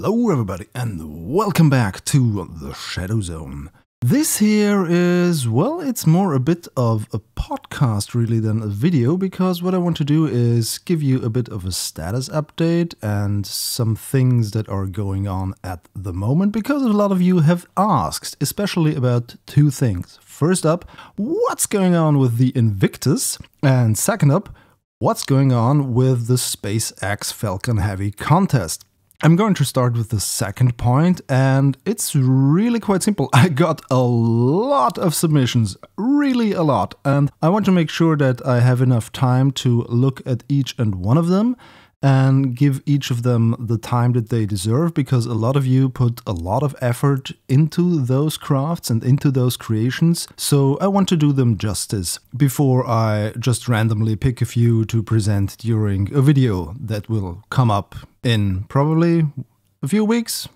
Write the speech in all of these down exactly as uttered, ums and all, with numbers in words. Hello everybody and welcome back to the Shadow Zone. This here is, well, it's more a bit of a podcast really than a video, because what I want to do is give you a bit of a status update and some things that are going on at the moment, because a lot of you have asked, especially about two things. First up, what's going on with the Invictus? And second up, what's going on with the SpaceX Falcon Heavy contest? I'm going to start with the second point, and it's really quite simple. I got a lot of submissions, really a lot, and I want to make sure that I have enough time to look at each and one of them and give each of them the time that they deserve, because a lot of you put a lot of effort into those crafts and into those creations, so I want to do them justice before I just randomly pick a few to present during a video that will come up in probably a few weeks,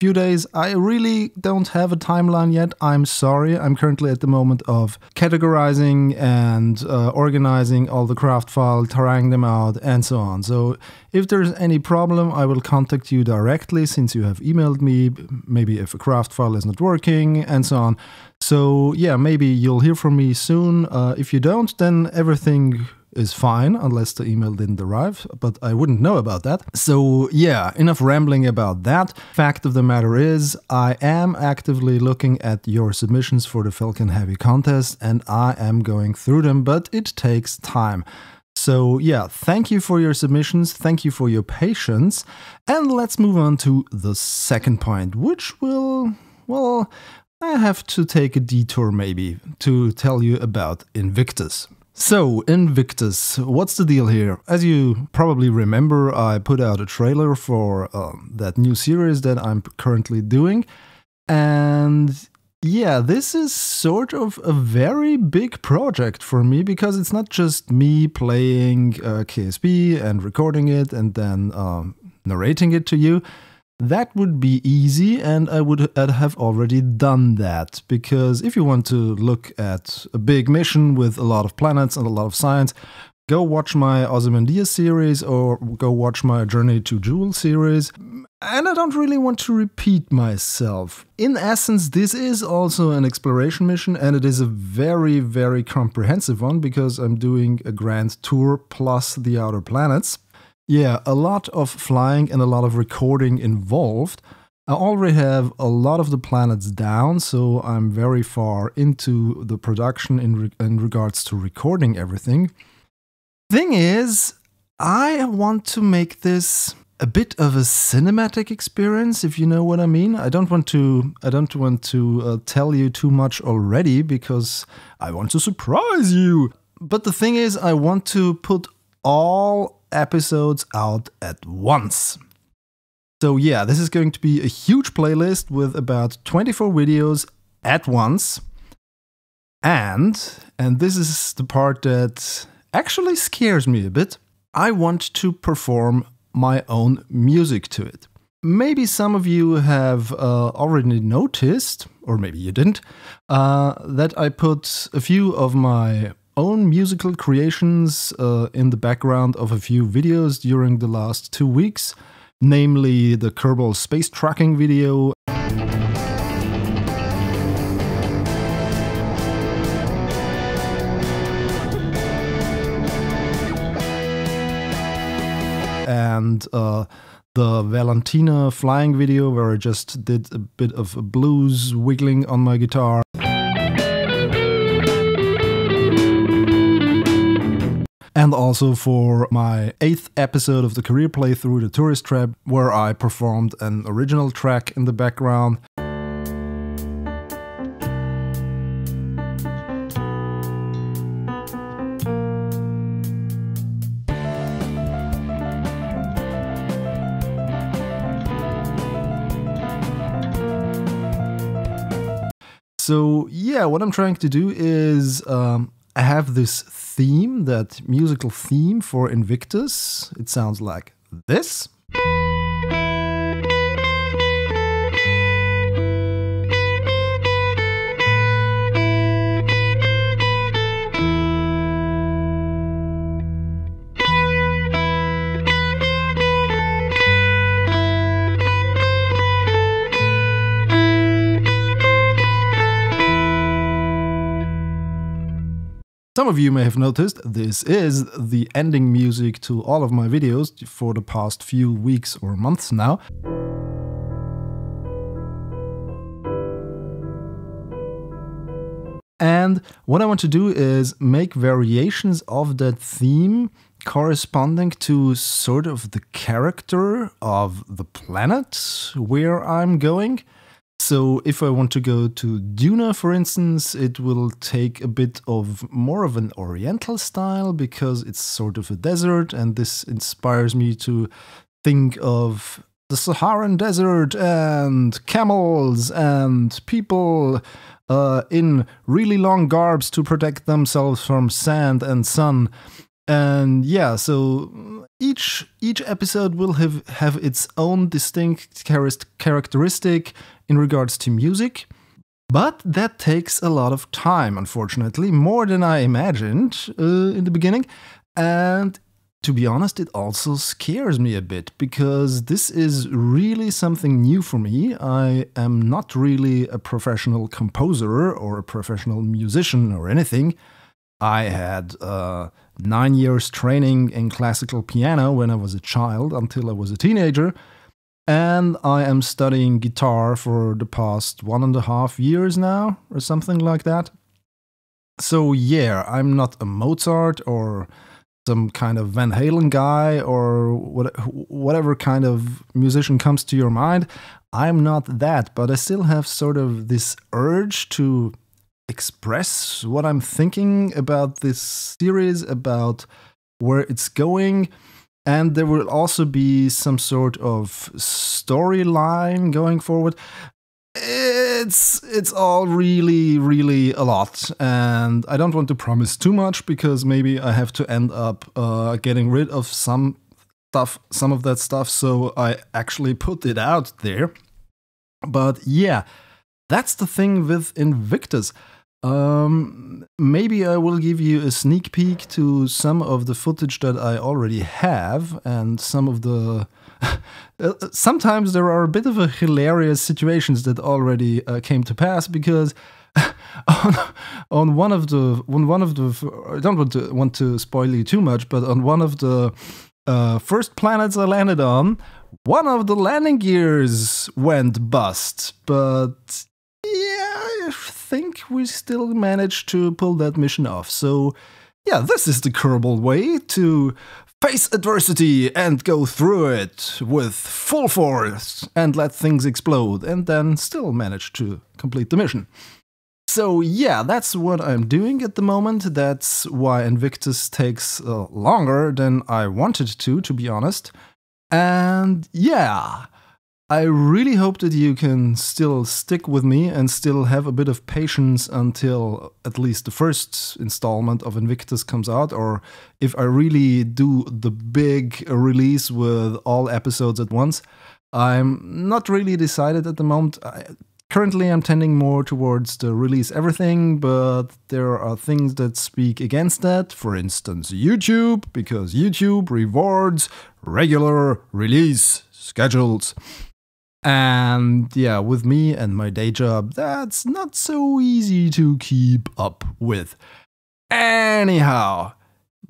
few days. I really don't have a timeline yet. I'm sorry. I'm currently at the moment of categorizing and uh, organizing all the craft file, trying them out and so on. So if there's any problem, I will contact you directly, since you have emailed me, maybe if a craft file is not working and so on. So yeah, maybe you'll hear from me soon. Uh, if you don't, then everything is fine, unless the email didn't arrive, but I wouldn't know about that. So yeah, enough rambling about that. Fact of the matter is, I am actively looking at your submissions for the Falcon Heavy contest, and I am going through them, but it takes time. So yeah, thank you for your submissions, thank you for your patience, and let's move on to the second point, which will, well, I have to take a detour maybe to tell you about Invictus. So, Invictus, what's the deal here? As you probably remember, I put out a trailer for um, that new series that I'm currently doing. And yeah, this is sort of a very big project for me, because it's not just me playing uh, K S P and recording it and then um, narrating it to you. That would be easy, and I would have already done that, because if you want to look at a big mission with a lot of planets and a lot of science, go watch my Ozymandias series or go watch my Journey to Jewel series. And I don't really want to repeat myself. In essence, this is also an exploration mission, and it is a very, very comprehensive one, because I'm doing a grand tour plus the outer planets. Yeah, a lot of flying and a lot of recording involved. I already have a lot of the planets down, so I'm very far into the production in, re in regards to recording everything. Thing is, I want to make this a bit of a cinematic experience, if you know what I mean. I don't want to, I don't want to uh, tell you too much already, because I want to surprise you. But the thing is, I want to put all episodes out at once. So yeah, this is going to be a huge playlist with about twenty-four videos at once. And, and this is the part that actually scares me a bit, I want to perform my own music to it. Maybe some of you have uh, already noticed, or maybe you didn't, uh, that I put a few of my own musical creations uh, in the background of a few videos during the last two weeks, namely the Kerbal Space Truckin video and uh, the Valentina flying video, where I just did a bit of a blues wiggling on my guitar. And also for my eighth episode of the Career Playthrough, the Tourist Trap, where I performed an original track in the background. So yeah, what I'm trying to do is um, I have this theme, that musical theme for Invictus. It sounds like this. Some of you may have noticed this is the ending music to all of my videos for the past few weeks or months now. And what I want to do is make variations of that theme corresponding to sort of the character of the planet where I'm going. So if I want to go to Duna, for instance, it will take a bit of more of an oriental style because it's sort of a desert, and this inspires me to think of the Saharan desert and camels and people uh, in really long garbs to protect themselves from sand and sun. And yeah, so each each episode will have, have its own distinct characteristic in regards to music, but that takes a lot of time, unfortunately, more than I imagined uh, in the beginning. And to be honest, it also scares me a bit, because this is really something new for me. I am not really a professional composer or a professional musician or anything. I had uh, nine years training in classical piano when I was a child until I was a teenager, and I am studying guitar for the past one and a half years now, or something like that. So yeah, I'm not a Mozart or some kind of Van Halen guy or what, whatever kind of musician comes to your mind. I'm not that, but I still have sort of this urge to express what I'm thinking about this series, about where it's going. And there will also be some sort of storyline going forward. It's it's all really, really a lot. And I don't want to promise too much, because maybe I have to end up uh, getting rid of some stuff, some of that stuff. So I actually put it out there. But yeah, that's the thing with Invictus. Um, maybe I will give you a sneak peek to some of the footage that I already have, and some of the... Sometimes there are a bit of a hilarious situations that already uh, came to pass, because on, on one of the... on one of the I don't want to, want to spoil you too much, but on one of the uh, first planets I landed on, one of the landing gears went bust, but... yeah, I think we still managed to pull that mission off. So yeah, this is the Kerbal way to face adversity and go through it with full force and let things explode, and then still manage to complete the mission. So yeah, that's what I'm doing at the moment. That's why Invictus takes uh, longer than I wanted to, to be honest. And yeah... I really hope that you can still stick with me and still have a bit of patience until at least the first installment of Invictus comes out, or if I really do the big release with all episodes at once. I'm not really decided at the moment. I, currently I'm tending more towards the release everything, but there are things that speak against that. For instance, YouTube, because YouTube rewards regular release schedules. And yeah, with me and my day job, that's not so easy to keep up with. Anyhow,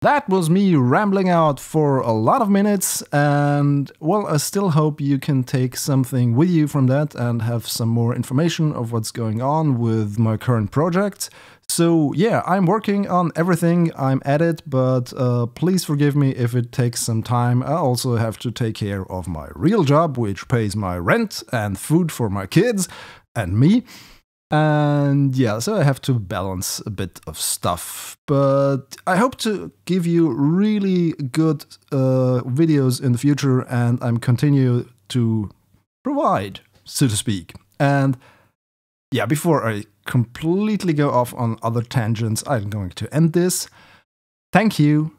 that was me rambling out for a lot of minutes, and well, I still hope you can take something with you from that and have some more information of what's going on with my current projects. So yeah, I'm working on everything, I'm at it, but uh, please forgive me if it takes some time. I also have to take care of my real job, which pays my rent and food for my kids and me. And yeah, so I have to balance a bit of stuff. But I hope to give you really good uh, videos in the future, and I'm continue to provide, so to speak. And yeah, before I completely go off on other tangents, I'm going to end this. Thank you,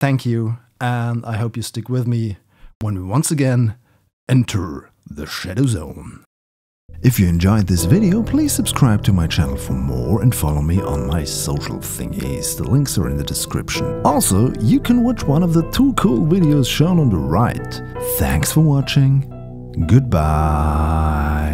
thank you, and I hope you stick with me when we once again enter the Shadow Zone. If you enjoyed this video, please subscribe to my channel for more, and follow me on my social thingies. The links are in the description. Also, you can watch one of the two cool videos shown on the right. Thanks for watching. Goodbye.